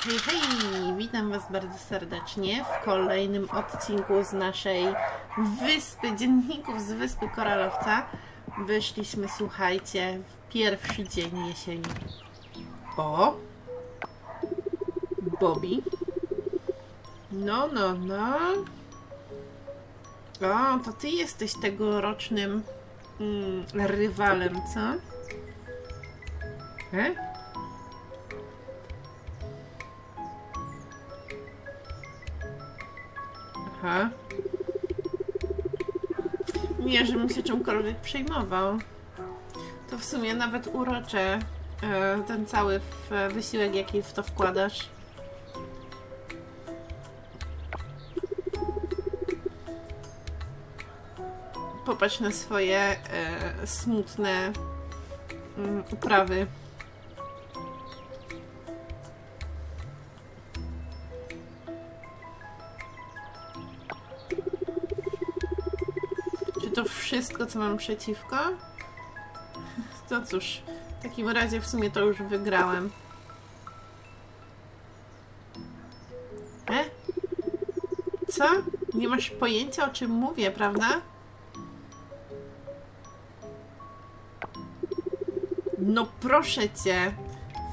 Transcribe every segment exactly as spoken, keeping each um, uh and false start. Hej, hej! Witam Was bardzo serdecznie w kolejnym odcinku z naszej wyspy dzienników z wyspy Koralowca. Wyszliśmy, słuchajcie, w pierwszy dzień jesieni po Bobby. No, no, no. O, to Ty jesteś tegorocznym mm, rywalem, co? He? Aha. Nie, żebym się czymkolwiek przejmował. To w sumie nawet urocze ten cały wysiłek, jaki w to wkładasz. Popatrz na swoje smutne uprawy. Wszystko, co mam przeciwko? To cóż, w takim razie w sumie to już wygrałem. E? Co? Nie masz pojęcia, o czym mówię, prawda? No proszę Cię!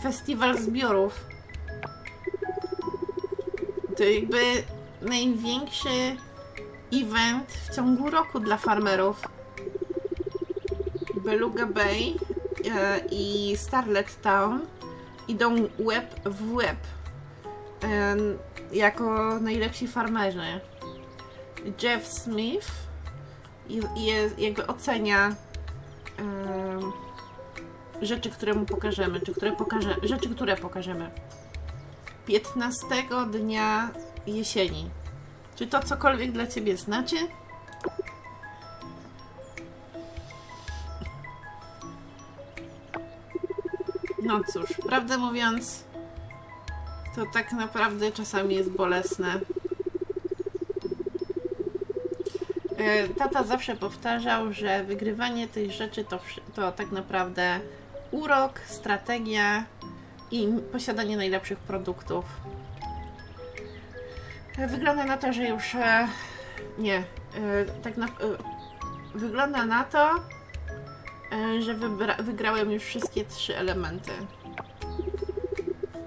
Festiwal zbiorów. To jakby największy event w ciągu roku dla farmerów. Beluga Bay e, i Starlet Town idą łeb w łeb e, jako najlepsi farmerzy. Jeff Smith i, i, jakby ocenia e, rzeczy, które mu pokażemy, czy które pokaże, rzeczy, które pokażemy. piętnastego dnia jesieni. Czy to cokolwiek dla Ciebie znaczy? No cóż, prawdę mówiąc, to tak naprawdę czasami jest bolesne. Tata zawsze powtarzał, że wygrywanie tych rzeczy to, to tak naprawdę urok, strategia i posiadanie najlepszych produktów. Wygląda na to, że już... E, nie. E, tak na, e, wygląda na to, e, że wygrałem już wszystkie trzy elementy.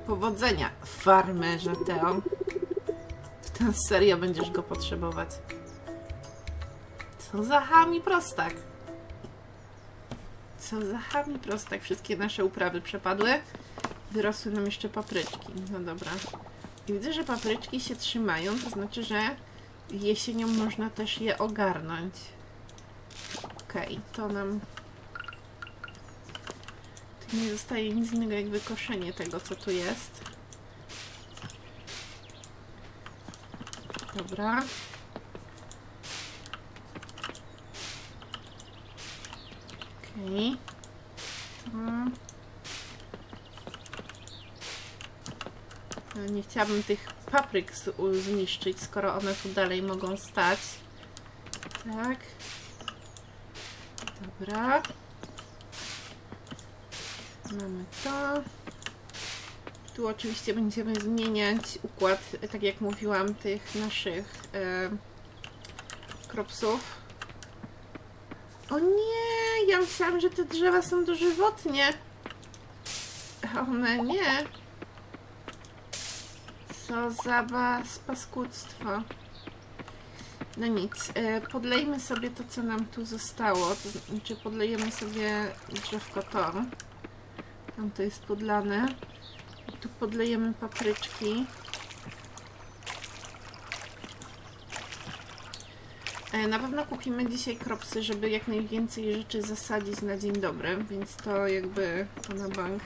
Powodzenia, farmerze Teo. To serio będziesz go potrzebować. Co za chami prostak. Co za chami prostak. Wszystkie nasze uprawy przepadły. Wyrosły nam jeszcze papryczki. No dobra. Widzę, że papryczki się trzymają, to znaczy, że jesienią można też je ogarnąć. Okej, okay, to nam... Tu nie zostaje nic innego jak wykoszenie tego, co tu jest. Dobra. Okej. Okay. Nie chciałabym tych papryk zniszczyć, skoro one tu dalej mogą stać. Tak. Dobra. Mamy to. Tu oczywiście będziemy zmieniać układ, tak jak mówiłam, tych naszych e, kropsów. O nie! Ja myślałam, że te drzewa są dożywotnie. A one nie. Co za paskudztwo. No nic, podlejmy sobie to, co nam tu zostało. To znaczy podlejemy sobie drzewko to. Tam to jest podlane. Tu podlejemy papryczki. Na pewno kupimy dzisiaj kropsy, żeby jak najwięcej rzeczy zasadzić na dzień dobry, więc to jakby to na bank.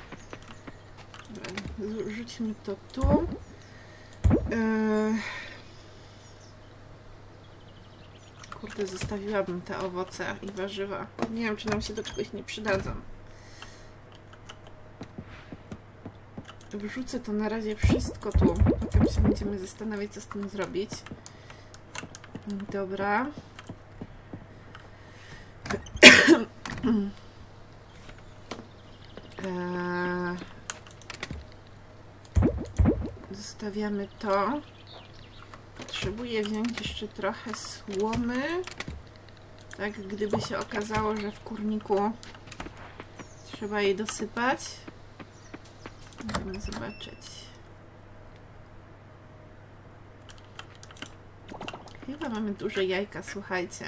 Rzućmy to tu. Kurde, zostawiłabym te owoce i warzywa. Nie wiem, czy nam się do czegoś nie przydadzą. Wrzucę to na razie wszystko tu. Potem się będziemy zastanawiać, co z tym zrobić. Dobra. eee... Zostawiamy to. Potrzebuję wziąć jeszcze trochę słomy. Tak, gdyby się okazało, że w kurniku trzeba jej dosypać. Możemy zobaczyć. Chyba mamy duże jajka, słuchajcie.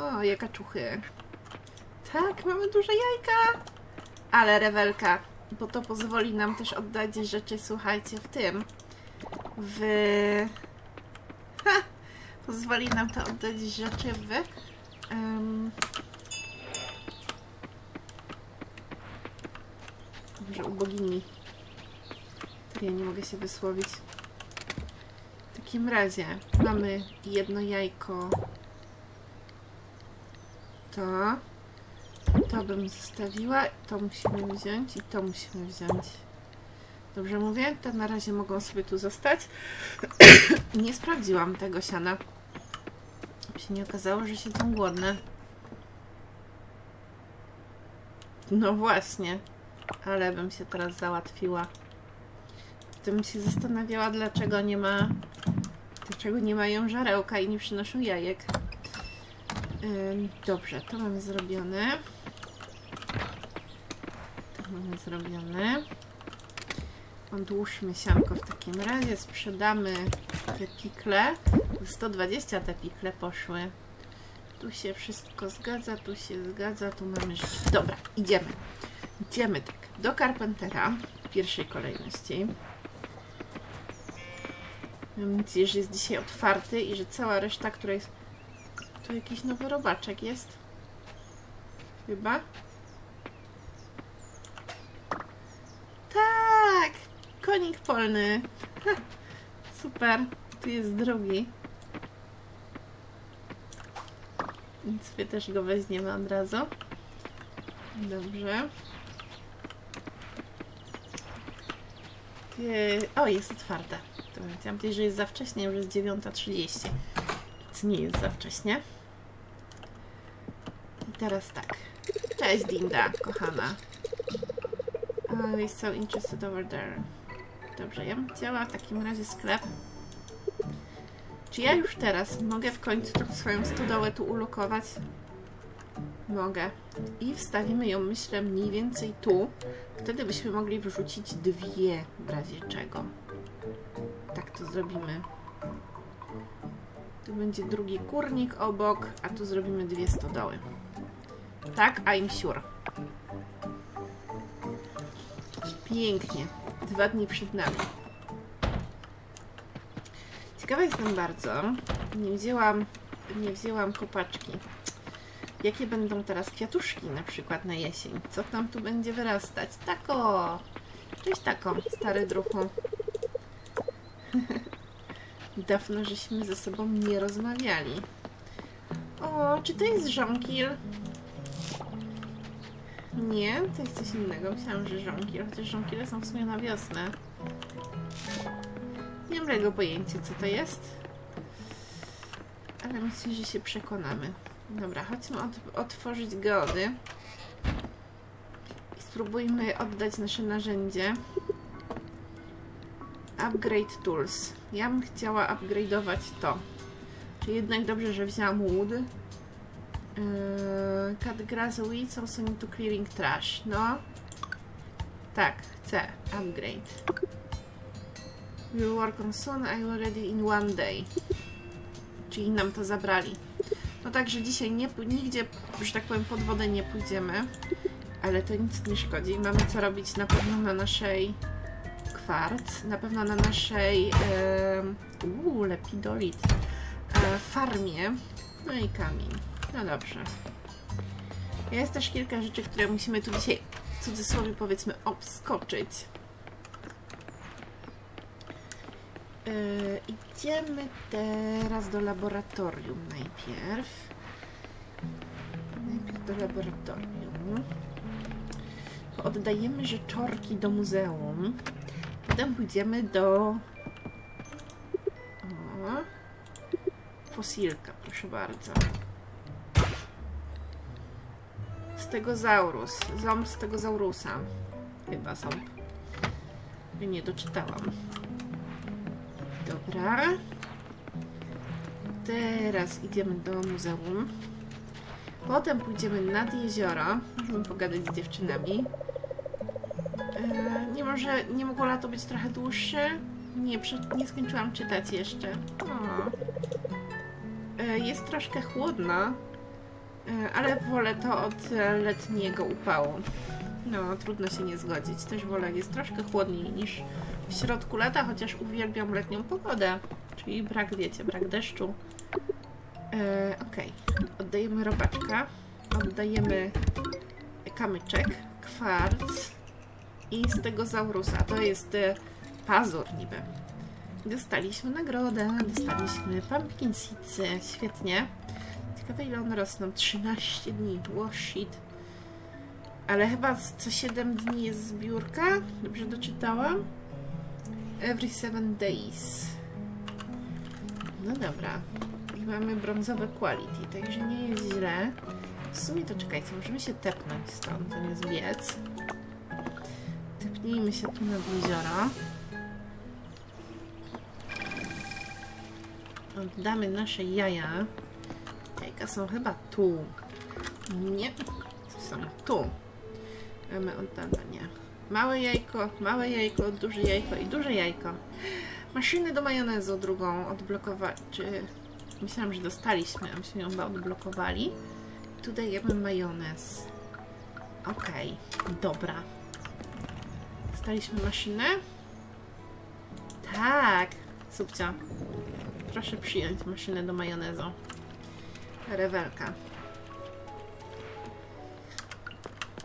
O, jaka czuchy. Tak, mamy duże jajka. Ale rewelka, bo to pozwoli nam też oddać rzeczy, słuchajcie, w tym. W... Ha! Pozwoli nam to oddać rzeczy w... Um... Może u bogini. Ja nie mogę się wysłowić. W takim razie mamy jedno jajko. To... To bym zostawiła, to musimy wziąć i to musimy wziąć. Dobrze mówię? To na razie mogą sobie tu zostać. Nie sprawdziłam tego siana. Się nie okazało, że siedzą głodne. No właśnie. Ale bym się teraz załatwiła. Tym się zastanawiała, dlaczego nie ma... Dlaczego nie mają żarełka i nie przynoszą jajek. Ym, dobrze, to mamy zrobione. To mamy zrobione. Odłóżmy sianko w takim razie, sprzedamy te pikle. sto dwadzieścia te pikle poszły. Tu się wszystko zgadza, tu się zgadza, tu mamy rzeczy. Dobra, idziemy. Idziemy tak, do Carpentera w pierwszej kolejności. Mam nadzieję, że jest dzisiaj otwarty i że cała reszta, która jest... Tu jakiś nowy robaczek jest. Chyba. Tak! Konik polny. Ha, super. Tu jest drugi. Więc sobie też go weźmiemy od razu. Dobrze. O, jest otwarte. Chciałam powiedzieć, że jest za wcześnie, już jest dziewiąta trzydzieści. Nic nie jest za wcześnie. Teraz tak. Cześć, Linda, kochana. Oh, we're so interested over there. Dobrze, ja bym chciała w takim razie sklep. Czy ja już teraz mogę w końcu tą swoją stodołę tu ulokować? Mogę. I wstawimy ją, myślę, mniej więcej tu. Wtedy byśmy mogli wrzucić dwie, w razie czego. Tak to zrobimy. Tu będzie drugi kurnik obok, a tu zrobimy dwie stodoły. Tak, I'm sure. Pięknie. Dwa dni przed nami. Ciekawa jestem bardzo. Nie wzięłam, nie wzięłam kopaczki. Jakie będą teraz kwiatuszki na przykład na jesień? Co tam tu będzie wyrastać? Tako! Cześć tako, stary druhu. Dawno żeśmy ze sobą nie rozmawiali. O, czy to jest żonkil? Nie, to jest coś innego. Myślałam, że żonkil, chociaż żonkile są w sumie na wiosnę. Nie mam tego pojęcia, co to jest. Ale myślę, że się przekonamy. Dobra, chodźmy od, otworzyć geody. I spróbujmy oddać nasze narzędzie. Upgrade tools. Ja bym chciała upgrade'ować to. Czyli jednak dobrze, że wzięłam wood. Yy, cut grass weeds, also need to clearing trash. No. Tak, chcę. Upgrade. We'll work on soon, I'm already in one day. Czyli nam to zabrali. No także dzisiaj nie, nigdzie, że tak powiem, pod wodę nie pójdziemy. Ale to nic nie szkodzi. Mamy co robić na pewno na naszej... Kwarc, na pewno na naszej e, uu, lepidolit e, farmie. No i kamień. No dobrze. Jest też kilka rzeczy, które musimy tu dzisiaj w cudzysłowie powiedzmy obskoczyć. E, idziemy teraz do laboratorium najpierw. Najpierw do laboratorium. Oddajemy rzeczorki do muzeum. Potem pójdziemy do... O, fosilka, proszę bardzo. Stegozaurus. Ząb stegozaurusa. Chyba ząb. Nie doczytałam. Dobra. Teraz idziemy do muzeum. Potem pójdziemy nad jezioro. Możemy pogadać z dziewczynami. Eee, nie może, nie mogło lato być trochę dłuższe? Nie, nie skończyłam czytać jeszcze. Eee, jest troszkę chłodno, eee, ale wolę to od letniego upału. No, trudno się nie zgodzić. Też wolę, jest troszkę chłodniej niż w środku lata, chociaż uwielbiam letnią pogodę. Czyli brak, wiecie, brak deszczu. Eee, Okej. Okay. Oddajemy robaczka. Oddajemy kamyczek, kwarc i z tego Zaurusa. To jest e, pazur niby. Dostaliśmy nagrodę. Dostaliśmy pumpkin seeds. Świetnie. Ciekawe, ile one rosną. trzynaście dni. Oh shit. Ale chyba co siedem dni jest zbiórka. Dobrze doczytałam. Every seven days. No dobra. I mamy brązowe quality, także nie jest źle. W sumie to czekajcie, możemy się tepnąć stąd, to jest biec. Tepnijmy się tu nad jezioro. Oddamy nasze jaja. Jajka są chyba tu. Nie, są tu. Mamy oddanie. Małe jajko, małe jajko, duże jajko i duże jajko. Maszynę do majonezu drugą odblokowali, czy... Myślałam, że dostaliśmy, a myśmy ją chyba odblokowali. Tu dajemy majonez. Okej, okay, dobra. Dostaliśmy maszynę? Tak! Subcia. Proszę przyjąć maszynę do majonezu. Rewelka.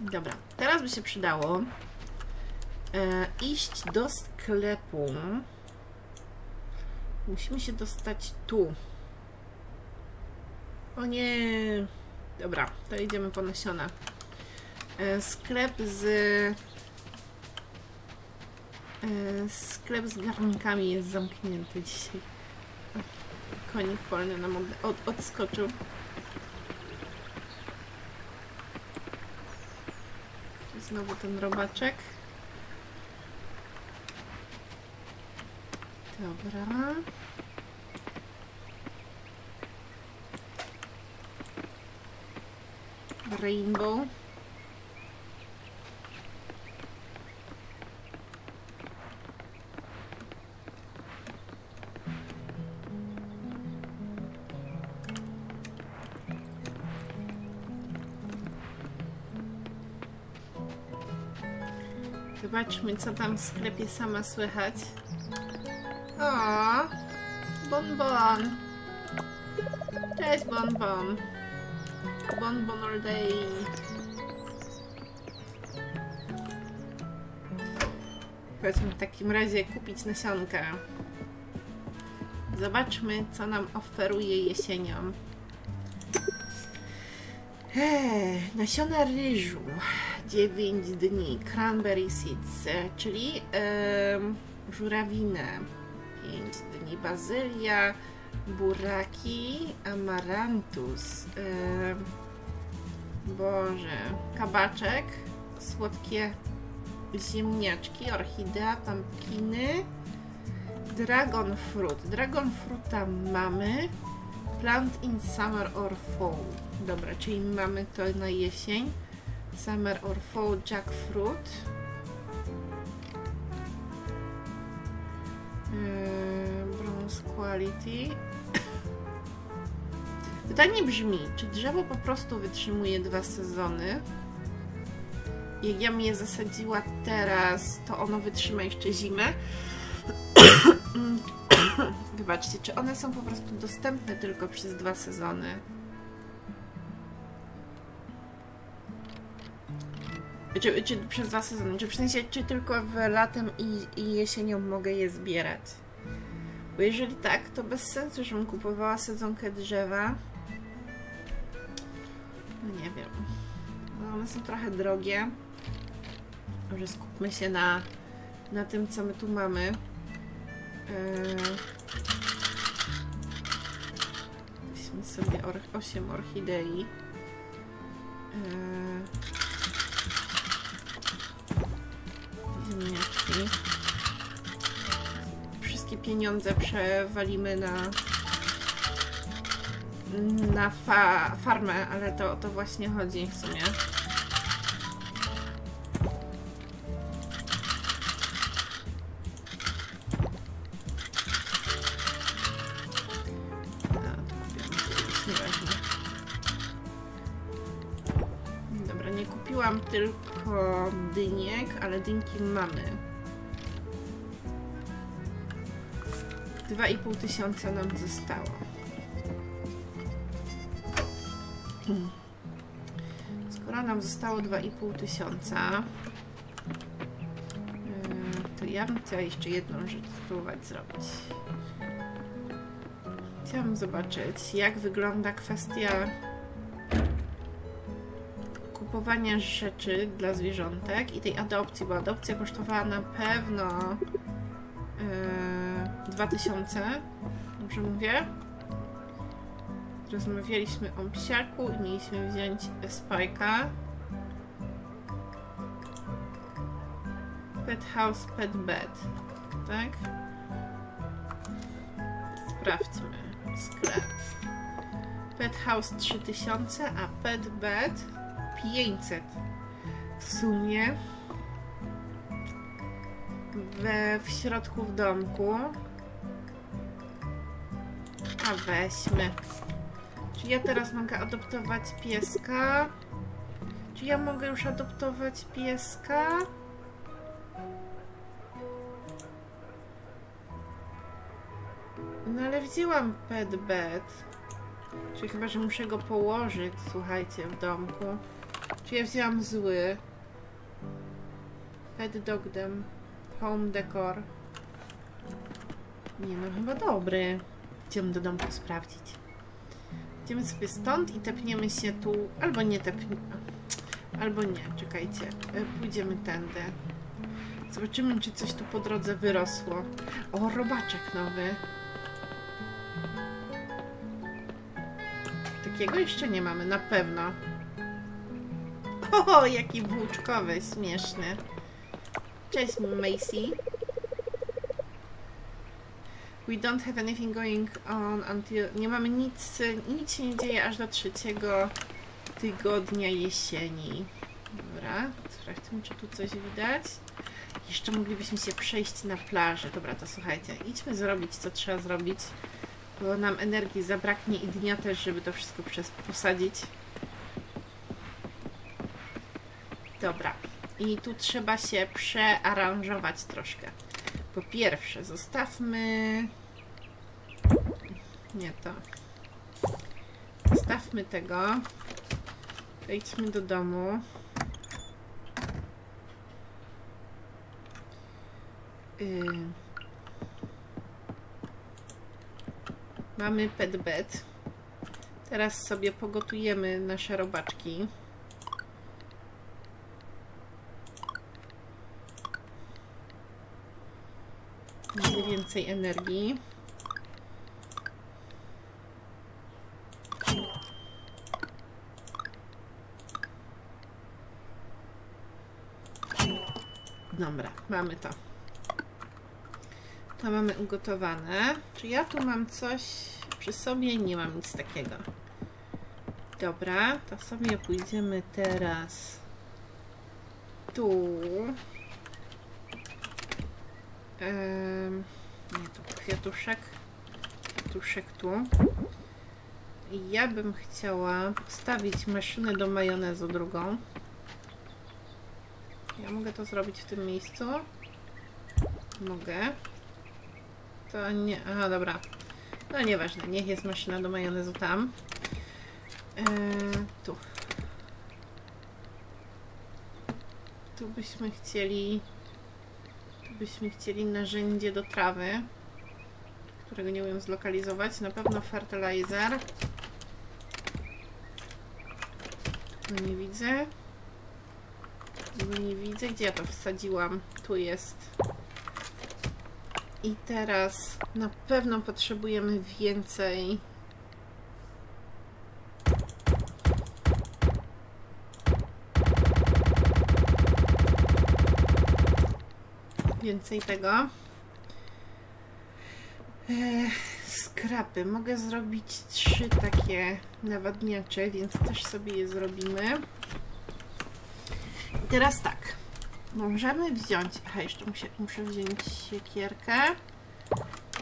Dobra, teraz by się przydało e, iść do sklepu. Musimy się dostać tu. O nie! Dobra, to idziemy po nasiona. E, sklep z... E, sklep z garnkami jest zamknięty dzisiaj. Konik polny nam od, od, odskoczył. Znowu ten robaczek. Dobra. Rainbow. Zobaczmy, co tam w sklepie sama słychać. O, Bonbon. Cześć, Bonbon. Bonbon all day. Chodźmy w takim razie kupić nasionka. Zobaczmy, co nam oferuje jesienią. Eee, nasiona ryżu. dziewięć dni. Cranberry seeds, czyli yy, żurawinę. pięć dni. Bazylia. Buraki, amarantus, yy, boże, kabaczek, słodkie ziemniaczki, orchidea, pumpkiny, dragon fruit. Dragon fruta mamy, plant in summer or fall. Dobra, czyli mamy to na jesień. Summer or fall, jackfruit. Yy, bronze quality. Pytanie brzmi, czy drzewo po prostu wytrzymuje dwa sezony? Jak ja bym je zasadziła teraz, to ono wytrzyma jeszcze zimę. Wybaczcie, czy one są po prostu dostępne tylko przez dwa sezony? Czy, czy przez dwa sezony, czy w sensie, czy tylko w latem i, i jesienią mogę je zbierać? Bo jeżeli tak, to bez sensu, żebym kupowała sadzonkę drzewa. No nie wiem. No one są trochę drogie. Może skupmy się na, na tym, co my tu mamy. Weźmy sobie or osiem orchidei. Yy. Ziemniaczki. pieniądze przewalimy na, na fa farmę, ale to o to właśnie chodzi w sumie. Kupiłam tylko dyniek, ale dynki mamy. dwa i pół tysiąca nam zostało. Skoro nam zostało dwa i pół tysiąca, to ja bym chciała jeszcze jedną rzecz spróbować zrobić. Chciałam zobaczyć, jak wygląda kwestia kupowania rzeczy dla zwierzątek i tej adopcji, bo adopcja kosztowała na pewno yy, dwa tysiące, dobrze mówię? Rozmawialiśmy o psiaku i mieliśmy wziąć Spike'a. Pet house, pet bed, tak? Sprawdźmy sklep. Pet house trzy tysiące, a pet bed pięćset. W sumie we, w środku w domku. A weźmy. Czy ja teraz mogę adoptować pieska? Czy ja mogę już adoptować pieska? No ale wzięłam pet bed. Czyli chyba, że muszę go położyć, słuchajcie, w domku. Czy ja wzięłam zły? Pet Dogdem. Home Decor. Nie no, chyba dobry. Idziemy do domku sprawdzić. Idziemy sobie stąd i tepniemy się tu. Albo nie tepniemy. Albo nie, czekajcie. Pójdziemy tędy. Zobaczymy, czy coś tu po drodze wyrosło. O, robaczek nowy. Takiego jeszcze nie mamy, na pewno. O, jaki włóczkowy, śmieszny. Cześć, Macy. We don't have anything going on until... Nie mamy nic, nic się nie dzieje aż do trzeciego tygodnia jesieni. Dobra, sprawdźmy, czy tu coś widać. Jeszcze moglibyśmy się przejść na plażę. Dobra, to słuchajcie, idźmy zrobić, co trzeba zrobić. Bo nam energii zabraknie i dnia też, żeby to wszystko przez posadzić. Dobra. I tu trzeba się przearanżować troszkę. Po pierwsze, zostawmy... Nie to. Zostawmy tego. Wejdźmy do domu. Yy... Mamy pet bed. Teraz sobie pogotujemy nasze robaczki. Mamy więcej energii. Dobra, mamy to. To mamy ugotowane. Czy ja tu mam coś przy sobie? Nie mam nic takiego. Dobra, to sobie pójdziemy teraz tu. Ehm, nie, tu kwiatuszek. Kwiatuszek tu. I ja bym chciała postawić maszynę do majonezu drugą. Ja mogę to zrobić w tym miejscu? Mogę. To nie... A, dobra. No nieważne, niech jest maszyna do majonezu tam. Eee, tu. Tu byśmy chcieli... Tu byśmy chcieli narzędzie do trawy, którego nie umiem zlokalizować. Na pewno fertilizer. Tu nie widzę. Tu nie widzę. Gdzie ja to wsadziłam? Tu jest... I teraz na pewno potrzebujemy więcej. Więcej tego. skrapy. Mogę zrobić trzy takie nawadniacze, więc też sobie je zrobimy. I teraz tak, możemy wziąć, aha, jeszcze muszę, muszę wziąć siekierkę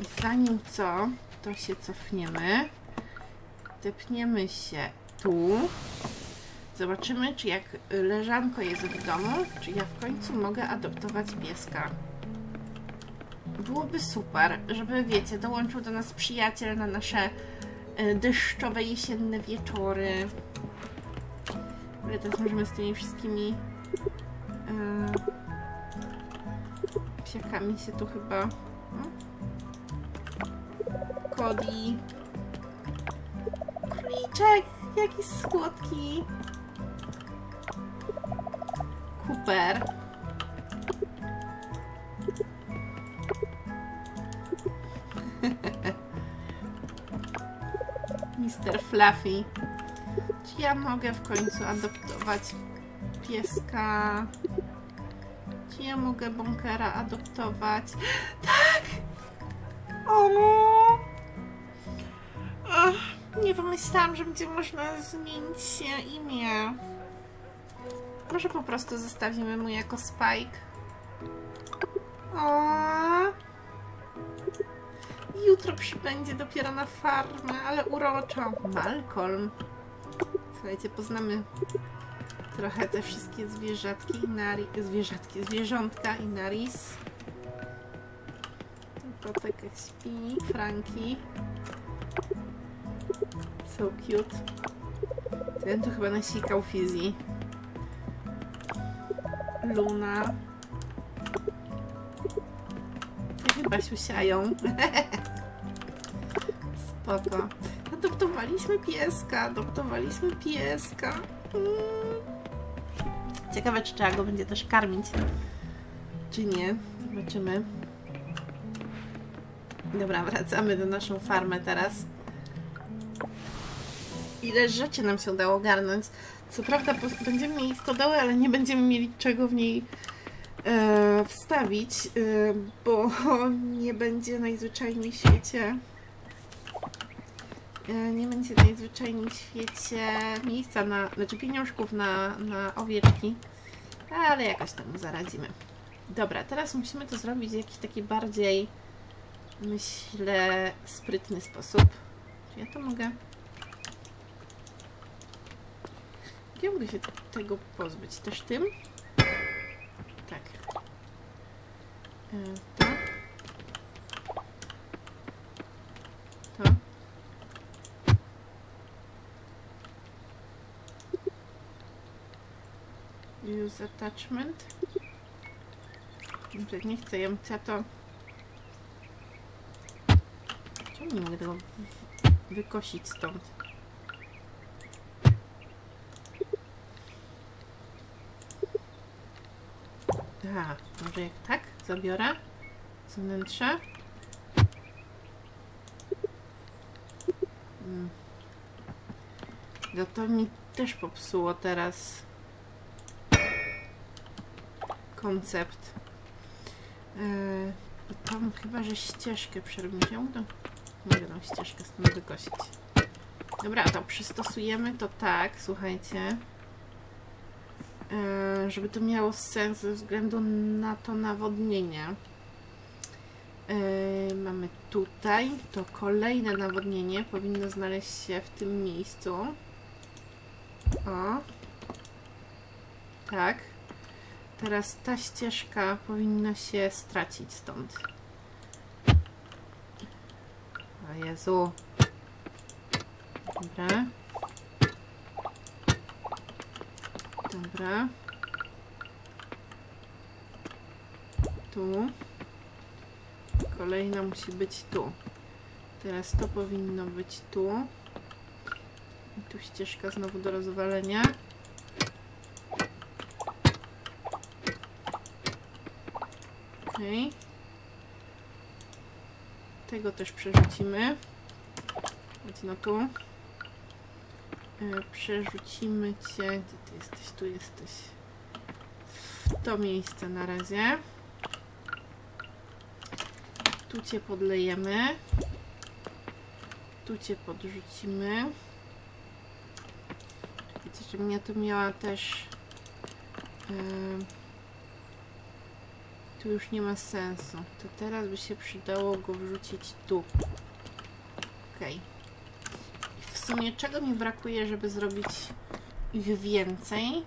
i zanim co, to się cofniemy, tepniemy się tu, zobaczymy, czy jak leżanko jest w domu, czy ja w końcu mogę adoptować pieska. Byłoby super, żeby, wiecie, dołączył do nas przyjaciel na nasze deszczowe jesienne wieczory. Ale teraz możemy z tymi wszystkimi yy, psiakami się tu chyba... Cody. Króliczek! Jaki słodki! Cooper. mister Fluffy. Czy ja mogę w końcu adoptować pieska? Czy ja mogę Bonkera adoptować? Tak! O! Ach, nie pomyślałam, że będzie można zmienić się imię. Może po prostu zostawimy mu jako Spike. O! Jutro przybędzie dopiero na farmę, ale uroczo. Malcolm. Słuchajcie, poznamy trochę te wszystkie zwierzatki i nari... zwierzatki, zwierzątka i Nariz. Potek jak śpi, Franki. So cute. Ten to chyba nasikał Fizji. Luna. Chyba siusiają. Spoko. Adoptowaliśmy pieska, adoptowaliśmy pieska. Mm. Ciekawe, czy trzeba go będzie też karmić, czy nie. Zobaczymy. Dobra, wracamy do naszą farmę teraz. Ile rzeczy nam się udało ogarnąć. Co prawda będziemy mieli stodołę, ale nie będziemy mieli czego w niej e, wstawić, e, bo nie będzie najzwyczajniej w świecie... Nie będzie najzwyczajniej w świecie miejsca na, znaczy pieniążków na, na owieczki, ale jakoś tam zaradzimy. Dobra, teraz musimy to zrobić w jakiś taki bardziej, myślę, sprytny sposób. Czy ja to mogę? Ja mogę się tego pozbyć? Też tym? Tak. To. To. Use attachment. Nie chcę jamcia to. Czemu nie mogę tego wykosić stąd? Aha, może jak tak zabiorę z wnętrza. No to mi też popsuło teraz koncept. Yy, tam chyba, że ścieżkę przerobimy. Ja mogę, mogę tą ścieżkę stąd wykosić. Dobra, to przystosujemy to tak, słuchajcie, yy, żeby to miało sens ze względu na to nawodnienie. Yy, mamy tutaj, to kolejne nawodnienie powinno znaleźć się w tym miejscu. O. Tak. Teraz ta ścieżka powinna się stracić stąd. O Jezu. Dobra. Dobra. Tu. Kolejna musi być tu. Teraz to powinno być tu. I tu ścieżka znowu do rozwalenia. Okay. Tego też przerzucimy. Chodź no tu. Yy, przerzucimy cię. Gdzie ty jesteś? Tu jesteś. W to miejsce na razie. Tu cię podlejemy. Tu cię podrzucimy. Wiecie, żebym ja tu miała też... Yy, tu już nie ma sensu. To teraz by się przydało go wrzucić tu. Okej. Okay. W sumie czego mi brakuje, żeby zrobić ich więcej?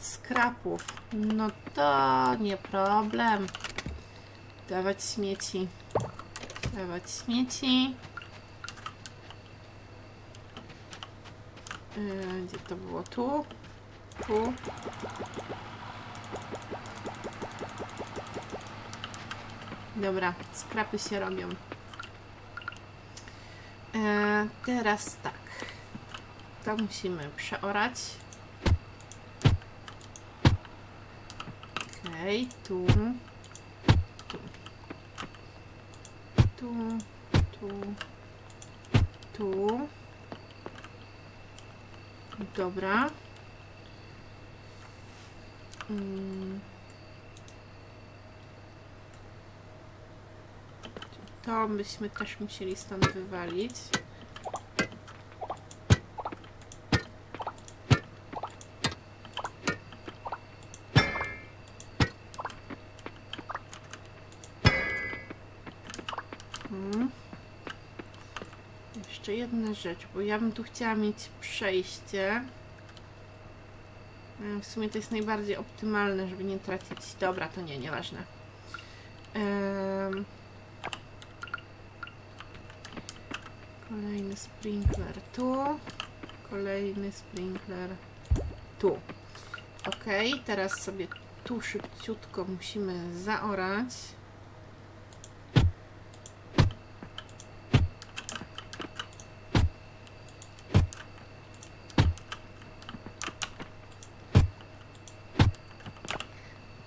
Skrapów. No to nie problem. Dawać śmieci. Dawać śmieci. Yy, gdzie to było? Tu? Tu? Dobra, skrapy się robią. Eee, teraz tak. To musimy przeorać. Okej, okay, tu. Tu. Tu. Tu. Tu. Dobra. Mm. To byśmy też musieli stąd wywalić. Hmm. Jeszcze jedna rzecz, bo ja bym tu chciała mieć przejście. W sumie to jest najbardziej optymalne, żeby nie tracić... Dobra, to nie, nieważne. Um. Kolejny sprinkler tu, kolejny sprinkler tu. Ok, teraz sobie tu szybciutko musimy zaorać.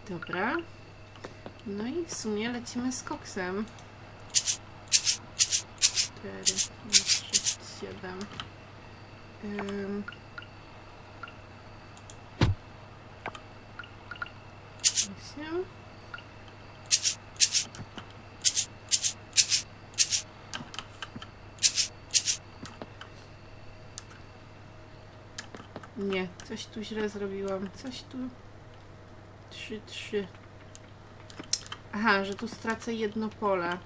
Dobra. No i w sumie lecimy z koksem. cztery, sześć, siedem. Um. osiem. Nie, coś tu źle zrobiłam. Coś tu... trzy, trzy. Aha, że tu stracę jedno pole.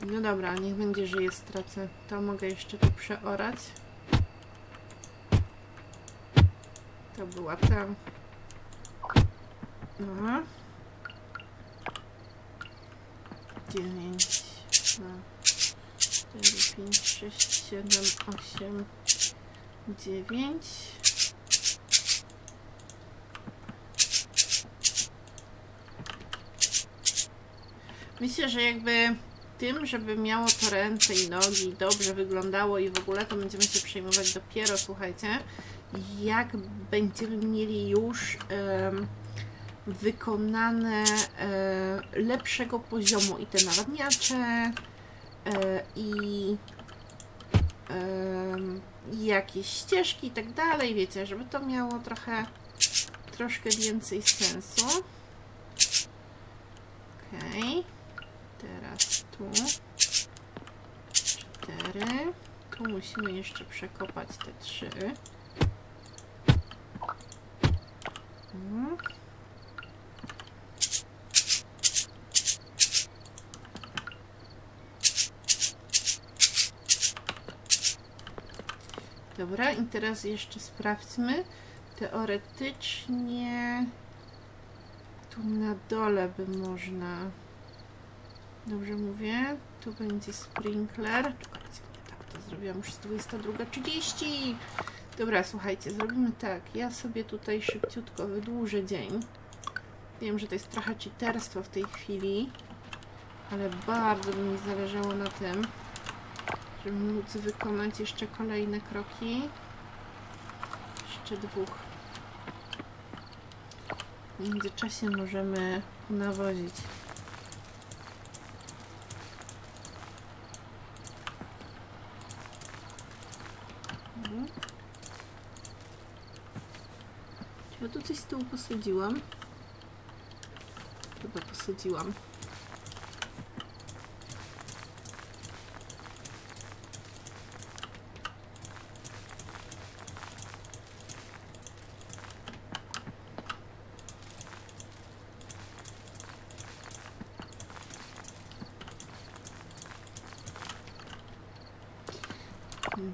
No dobra, niech będzie, że je stracę. To mogę jeszcze tu przeorać. To była tam. No. dziewięć, cztery, pięć, sześć, siedem, osiem, dziewięć. Myślę, że jakby... tym, żeby miało to ręce i nogi, dobrze wyglądało i w ogóle, to będziemy się przejmować dopiero, słuchajcie, jak będziemy mieli już e, wykonane e, lepszego poziomu i te nawadniacze e, i e, jakieś ścieżki i tak dalej, wiecie, żeby to miało trochę, troszkę więcej sensu. Okej. Okay. Teraz tu cztery. Tu musimy jeszcze przekopać te trzy. Mm. Dobra, i teraz jeszcze sprawdźmy. Teoretycznie tu na dole by można. Dobrze mówię, tu będzie sprinkler. Czekajcie, tak to zrobiłam już z dwudziestej drugiej trzydzieści. Dobra, słuchajcie, zrobimy tak. Ja sobie tutaj szybciutko wydłużę dzień. Wiem, że to jest trochę cheaterstwo w tej chwili, ale bardzo by mi zależało na tym, żeby móc wykonać jeszcze kolejne kroki. Jeszcze dwóch. W międzyczasie możemy nawozić. Czy ja tu coś z tyłu posadziłam? Chyba posadziłam.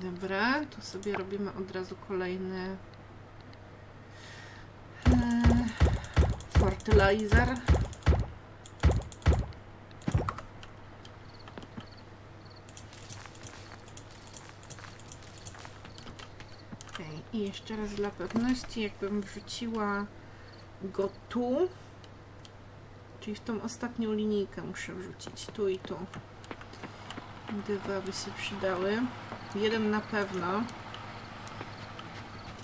Dobra, tu sobie robimy od razu kolejny fertilizer. Okay. I jeszcze raz dla pewności, jakbym wrzuciła go tu, czyli w tą ostatnią linijkę muszę wrzucić, tu i tu. Dwa by się przydały. Jeden na pewno.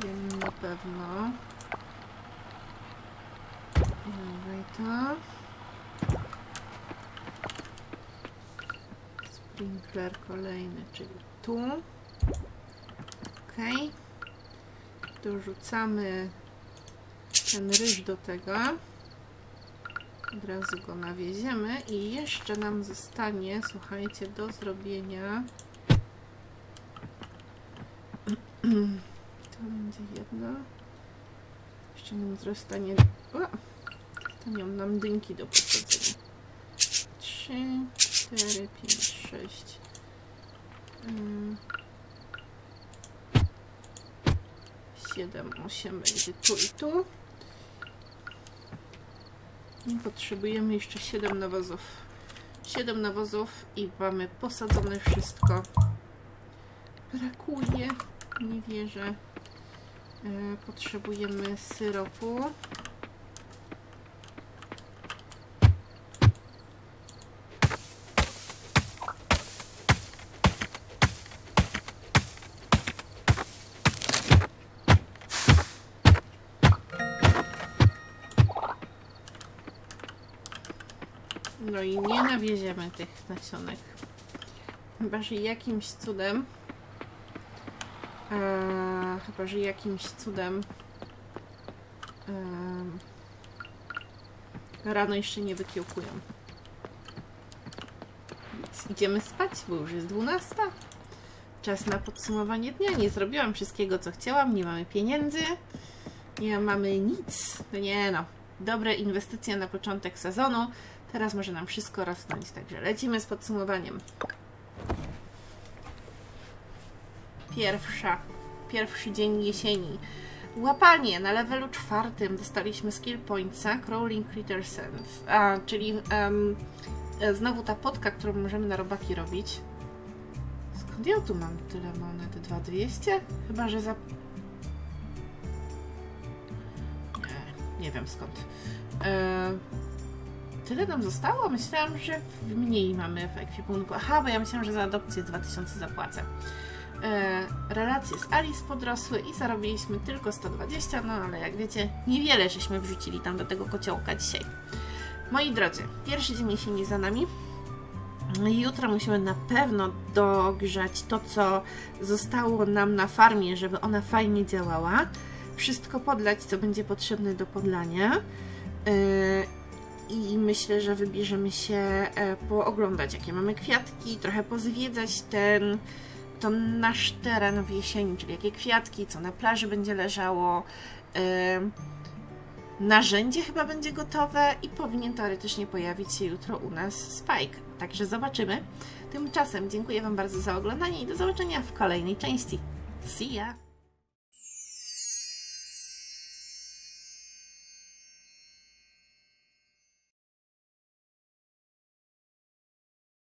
Jeden na pewno. Dawaj to. Sprinkler kolejny, czyli tu. Ok. Dorzucamy ten ryż do tego. Od razu go nawieziemy i jeszcze nam zostanie, słuchajcie, do zrobienia. To będzie jedno. Jeszcze nam zostanie. O! Zostanią nam dynki do posadzenia. trzy, cztery, pięć, sześć. siedem, osiem będzie tu i tu. I potrzebujemy jeszcze siedem nawozów. siedem nawozów i mamy posadzone wszystko. Brakuje, nie wierzę. E, potrzebujemy syropu. No i nie nawieziemy tych nasionek. Chyba, że jakimś cudem. Eee, chyba, że jakimś cudem. Eee, rano jeszcze nie wykiełkują. Więc idziemy spać, bo już jest dwunasta. Czas na podsumowanie dnia. Nie zrobiłam wszystkiego, co chciałam. Nie mamy pieniędzy. Nie mamy nic. No nie no. Dobre inwestycje na początek sezonu. Teraz może nam wszystko rosnąć, także lecimy z podsumowaniem. Pierwsza, pierwszy dzień jesieni. Łapanie na levelu czwartym dostaliśmy skill pointsa Crawling Critter Sense, a, czyli um, znowu ta potka, którą możemy na robaki robić. Skąd ja tu mam tyle monet? dwa tysiące dwieście? Chyba, że za... Nie, nie wiem skąd. E... Tyle nam zostało? Myślałam, że mniej mamy w ekwipunku. Aha, bo ja myślałam, że za adopcję dwa tysiące zapłacę. E, relacje z Alice podrosły i zarobiliśmy tylko sto dwadzieścia, no ale jak wiecie, niewiele żeśmy wrzucili tam do tego kociołka dzisiaj. Moi drodzy, pierwszy dzień jesieni za nami. Jutro musimy na pewno dogrzać to, co zostało nam na farmie, żeby ona fajnie działała. Wszystko podlać, co będzie potrzebne do podlania. E, I myślę, że wybierzemy się pooglądać, jakie mamy kwiatki, trochę pozwiedzać ten, to nasz teren w jesieni, czyli jakie kwiatki, co na plaży będzie leżało. Narzędzie chyba będzie gotowe i powinien teoretycznie pojawić się jutro u nas Spike. Także zobaczymy. Tymczasem dziękuję Wam bardzo za oglądanie i do zobaczenia w kolejnej części. See ya!